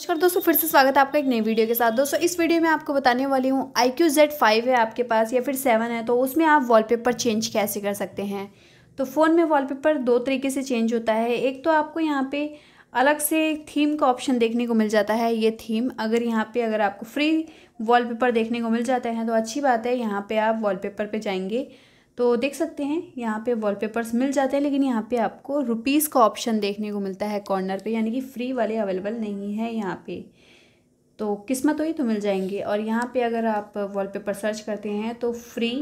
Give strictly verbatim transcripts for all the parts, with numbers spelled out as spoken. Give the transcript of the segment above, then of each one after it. नमस्कार दोस्तों, फिर से स्वागत है आपका एक नई वीडियो के साथ। दोस्तों इस वीडियो में आपको बताने वाली हूँ iQOO Z फ़ाइव है आपके पास या फिर सेवन है तो उसमें आप वॉलपेपर चेंज कैसे कर सकते हैं। तो फ़ोन में वॉलपेपर दो तरीके से चेंज होता है। एक तो आपको यहाँ पे अलग से थीम का ऑप्शन देखने को मिल जाता है। ये थीम अगर यहाँ पर अगर आपको फ्री वॉलपेपर देखने को मिल जाते हैं तो अच्छी बात है। यहाँ पर आप वॉलपेपर पर जाएंगे तो देख सकते हैं यहाँ पे वॉलपेपर्स मिल जाते हैं, लेकिन यहाँ पे आपको रुपीस का ऑप्शन देखने को मिलता है कॉर्नर पे, यानी कि फ्री वाले अवेलेबल नहीं है यहाँ पे। तो किस्मत हुई तो मिल जाएंगे। और यहाँ पे अगर आप वॉलपेपर सर्च करते हैं तो फ्री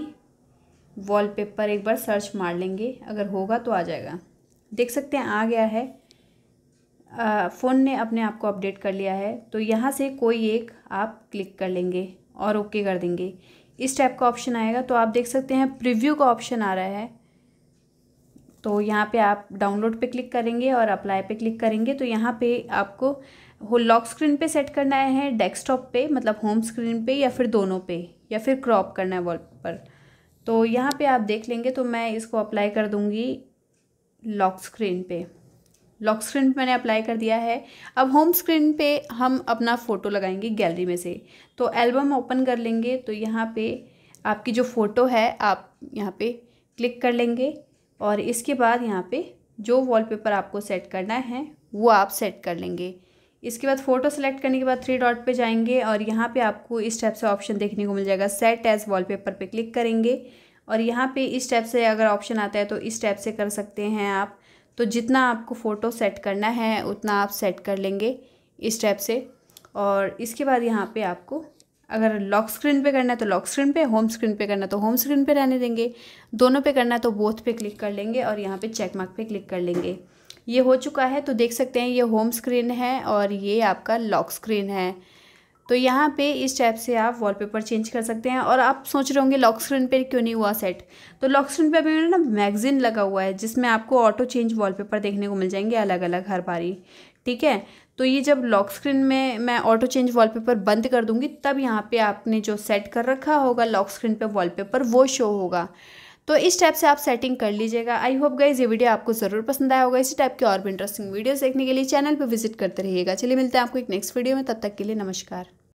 वॉलपेपर एक बार सर्च मार लेंगे, अगर होगा तो आ जाएगा। देख सकते हैं आ गया है, फ़ोन ने अपने आप को अपडेट कर लिया है। तो यहाँ से कोई एक आप क्लिक कर लेंगे और ओके कर देंगे। इस टाइप का ऑप्शन आएगा तो आप देख सकते हैं प्रीव्यू का ऑप्शन आ रहा है। तो यहाँ पे आप डाउनलोड पे क्लिक करेंगे और अप्लाई पे क्लिक करेंगे। तो यहाँ पे आपको होल लॉक स्क्रीन पे सेट करना है, डेस्कटॉप पे मतलब होम स्क्रीन पे, या फिर दोनों पे, या फिर क्रॉप करना है वॉलपेपर। तो यहाँ पे आप देख लेंगे। तो मैं इसको अप्लाई कर दूँगी लॉक स्क्रीन पर। लॉक स्क्रीन पे मैंने अप्लाई कर दिया है। अब होम स्क्रीन पे हम अपना फ़ोटो लगाएंगे गैलरी में से। तो एल्बम ओपन कर लेंगे। तो यहाँ पे आपकी जो फ़ोटो है आप यहाँ पे क्लिक कर लेंगे और इसके बाद यहाँ पे जो वॉलपेपर आपको सेट करना है वो आप सेट कर लेंगे। इसके बाद फ़ोटो सेलेक्ट करने के बाद थ्री डॉट पे जाएंगे और यहाँ पे आपको इस टाइप से ऑप्शन देखने को मिल जाएगा। सेट एज वॉलपेपर पे क्लिक करेंगे और यहाँ पे इस टाइप से अगर ऑप्शन आता है तो इस टाइप से कर सकते हैं आप। तो जितना आपको फ़ोटो सेट करना है उतना आप सेट कर लेंगे इस टाइप से। और इसके बाद यहाँ पे आपको अगर लॉक स्क्रीन पे करना है तो लॉक स्क्रीन पे, होम स्क्रीन पे करना है तो होम स्क्रीन पे रहने देंगे, दोनों पे करना है तो बोथ पे क्लिक कर लेंगे और यहाँ पे चेक मार्क पे क्लिक कर लेंगे। ये हो चुका है। तो देख सकते हैं ये होम स्क्रीन है और ये आपका लॉक स्क्रीन है। तो यहाँ पे इस टाइप से आप वॉलपेपर चेंज कर सकते हैं। और आप सोच रहे होंगे लॉक स्क्रीन पे क्यों नहीं हुआ सेट। तो लॉक स्क्रीन पे अभी मेरा ना मैगजीन लगा हुआ है जिसमें आपको ऑटो चेंज वॉलपेपर देखने को मिल जाएंगे अलग अलग हर बारी, ठीक है। तो ये जब लॉक स्क्रीन में मैं ऑटो चेंज वॉलपेपर बंद कर दूँगी तब यहाँ पर आपने जो सेट कर रखा होगा लॉक स्क्रीन पर वॉलपेपर वो शो होगा। तो इस टाइप से आप सेटिंग कर लीजिएगा। आई होप गाइस ये वीडियो आपको ज़रूर पसंद आया होगा। इसी टाइप के और भी इंटरेस्टिंग वीडियोस देखने के लिए चैनल पर विजिट करते रहिएगा। चलिए मिलते हैं आपको एक नेक्स्ट वीडियो में, तब तक के लिए नमस्कार।